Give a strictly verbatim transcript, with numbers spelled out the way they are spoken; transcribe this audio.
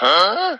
Huh?